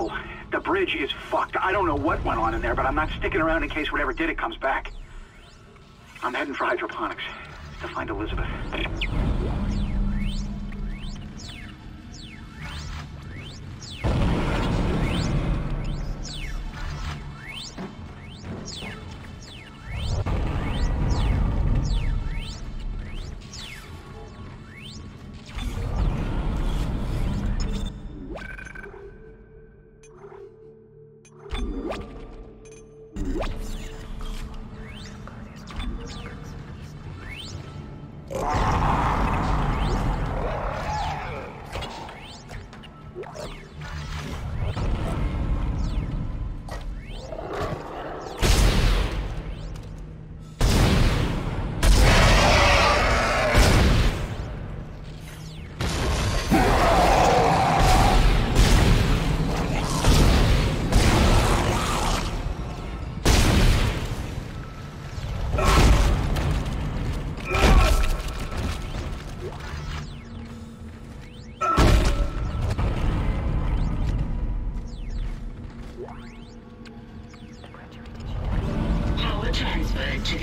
unstable. The bridge is fucked. I don't know what went on in there, but I'm not sticking around in case whatever did it comes back. I'm heading for hydroponics to find Elizabeth.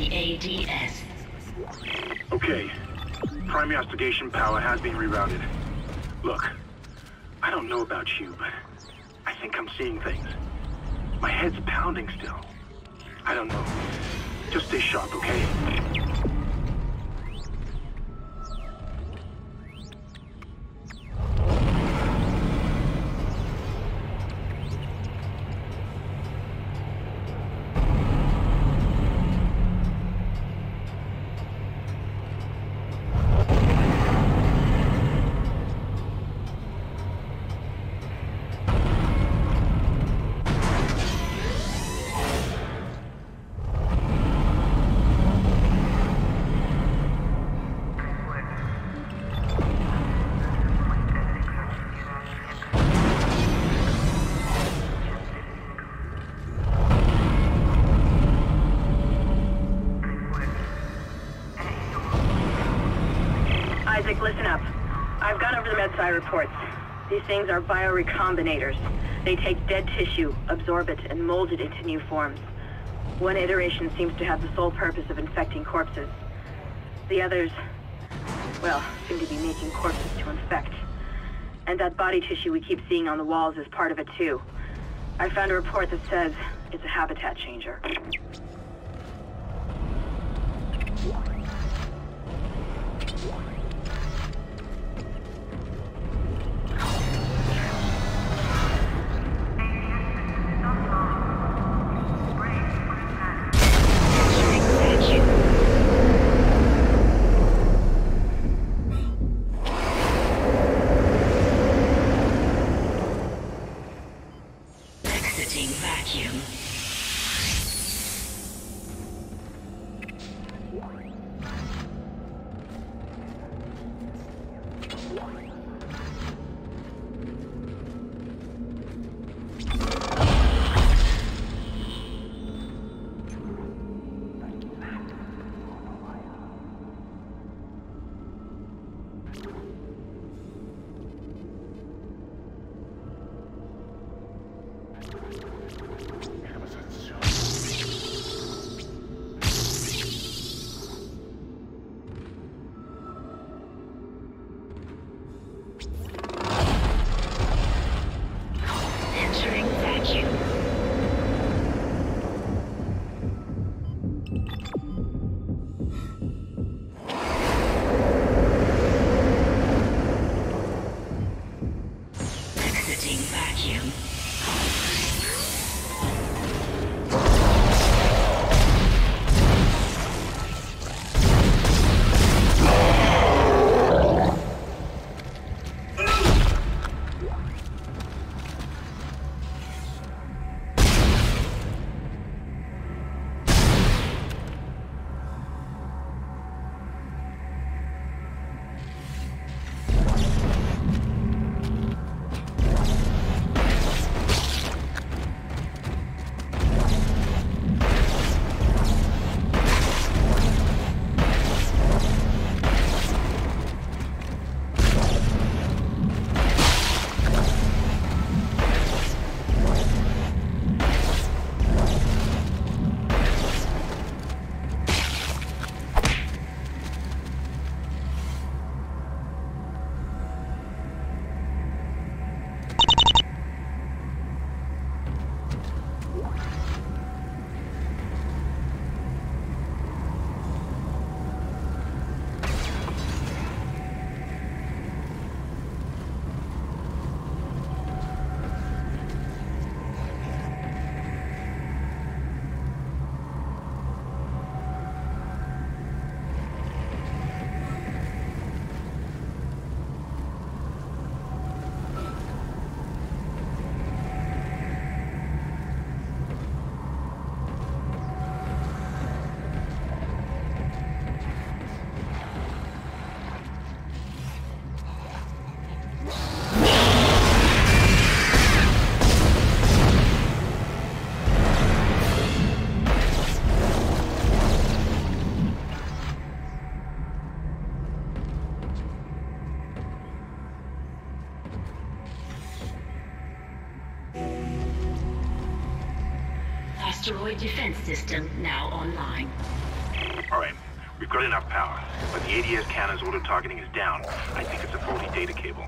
ADS. Okay. Primary astrogation power has been rerouted. Look, I don't know about you, but I think I'm seeing things. My head's pounding still. I don't know. Just stay sharp, okay? Isaac, listen up. I've gone over the MedSci reports. These things are biorecombinators. They take dead tissue, absorb it, and mold it into new forms. One iteration seems to have the sole purpose of infecting corpses. The others, well, seem to be making corpses to infect. And that body tissue we keep seeing on the walls is part of it too. I found a report that says it's a habitat changer. Vacuum. asteroid defense system now online. Alright, we've got enough power, but the ADS cannon's auto-targeting is down. I think it's a faulty data cable.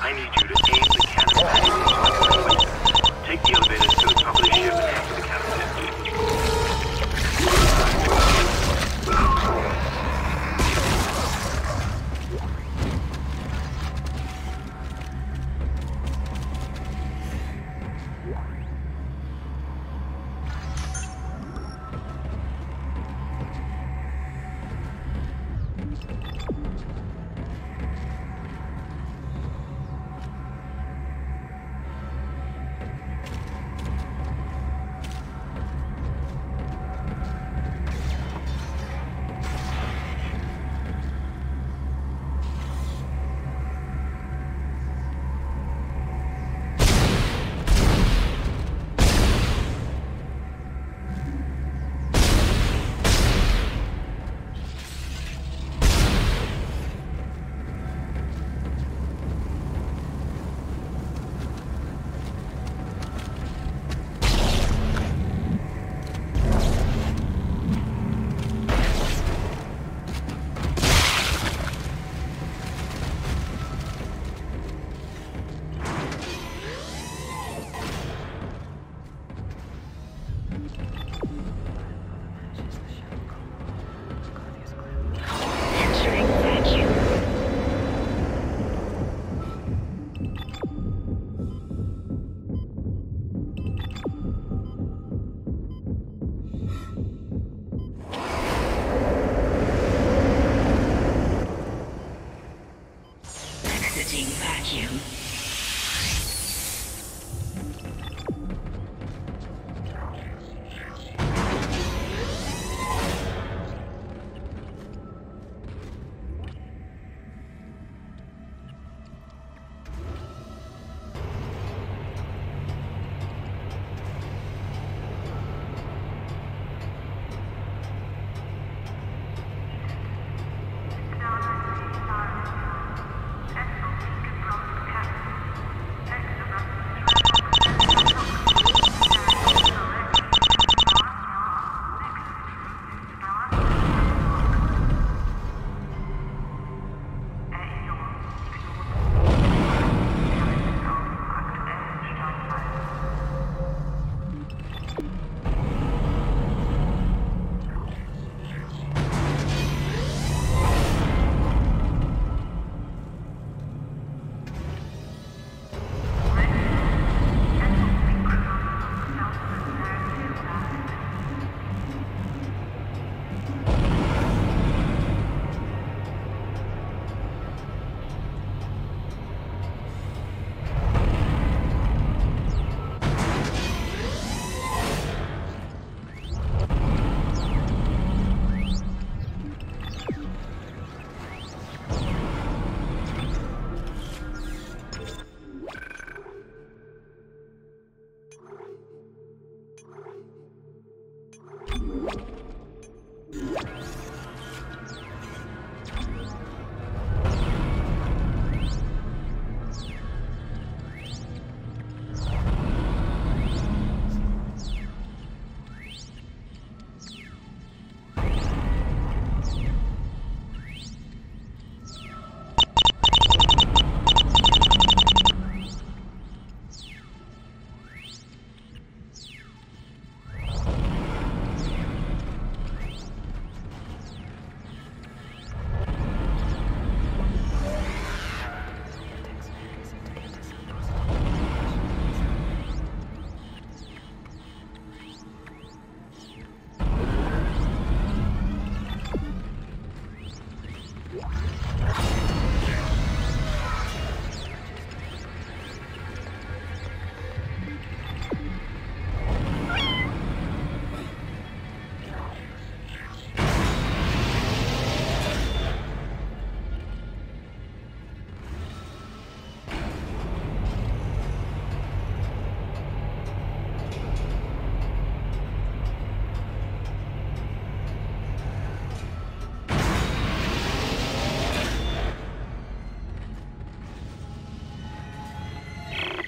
I need you to aim the cannon back into the elevator. Take the elevators to the top of the ship and answer the cannon test.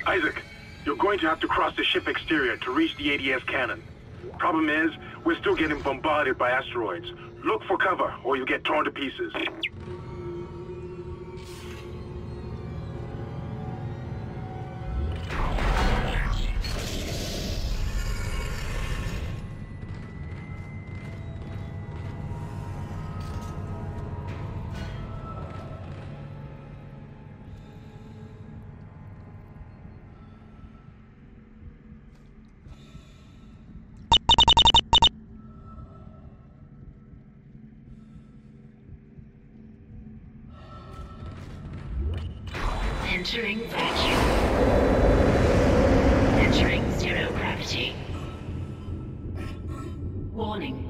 Isaac, you're going to have to cross the ship exterior to reach the ADS cannon. Problem is, we're still getting bombarded by asteroids. Look for cover, or you get torn to pieces. Entering vacuum. Entering zero gravity. Warning.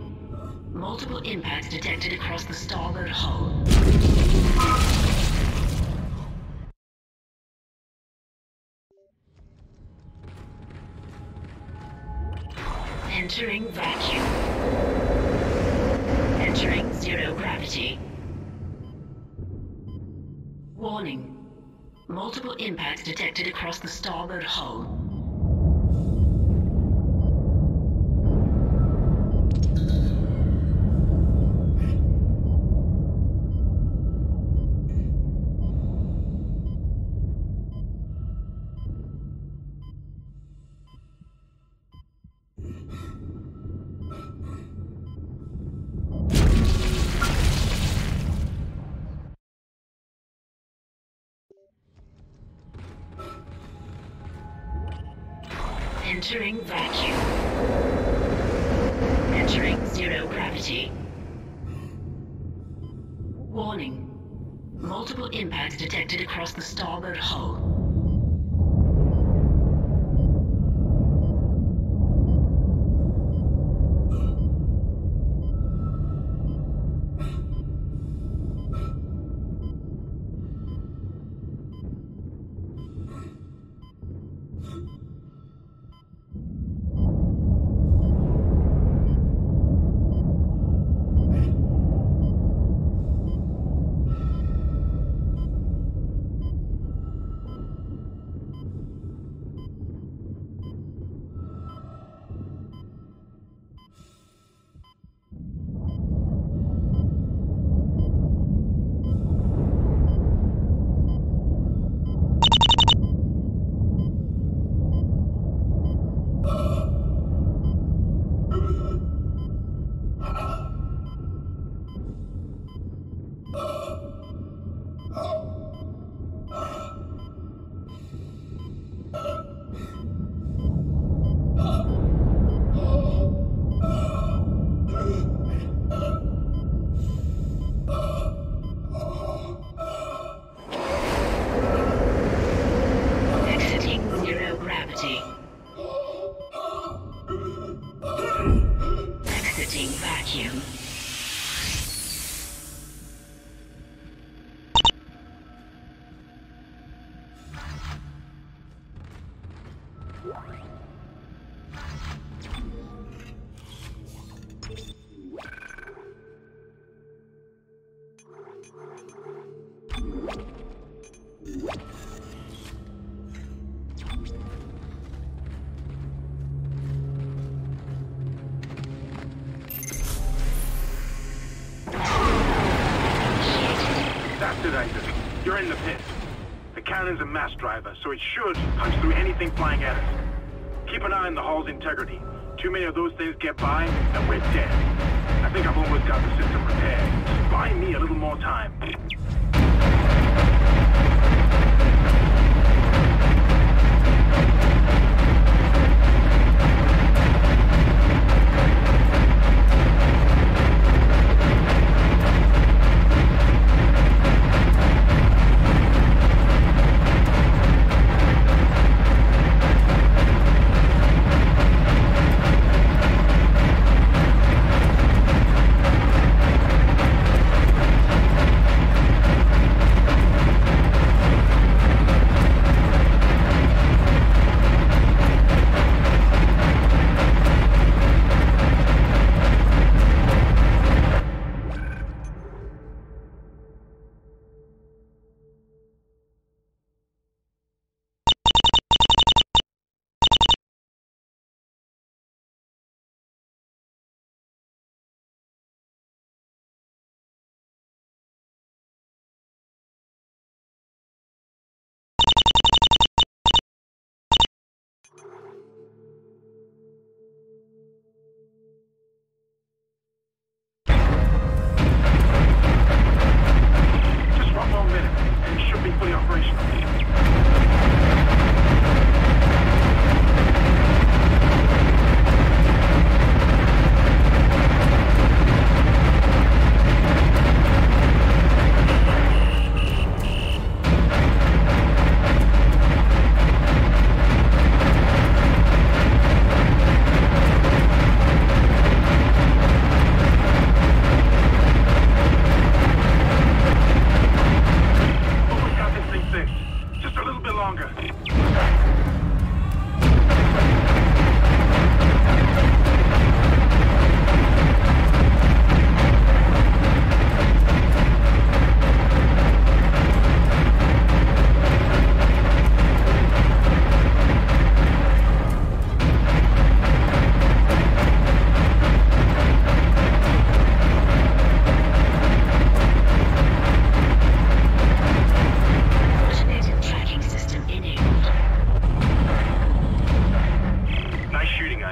Multiple impacts detected across the starboard hull. Entering vacuum. Entering zero gravity. Warning. Multiple impacts detected across the starboard hull. Entering vacuum. Entering zero gravity. Warning. Multiple impacts detected across the starboard hull. That's it, Isaac. You're in the pit. The cannon's a mass driver, so it should punch through anything flying at us. Keep an eye on the hull's integrity. Too many of those things get by, and we're dead. I think I've almost got the system repaired. Just buy me a little more time.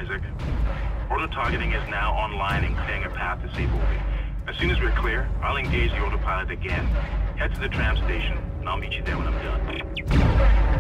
Isaac. Order targeting is now online and clearing a path to safety. As soon as we're clear, I'll engage the autopilot again. Head to the tram station, and I'll meet you there when I'm done.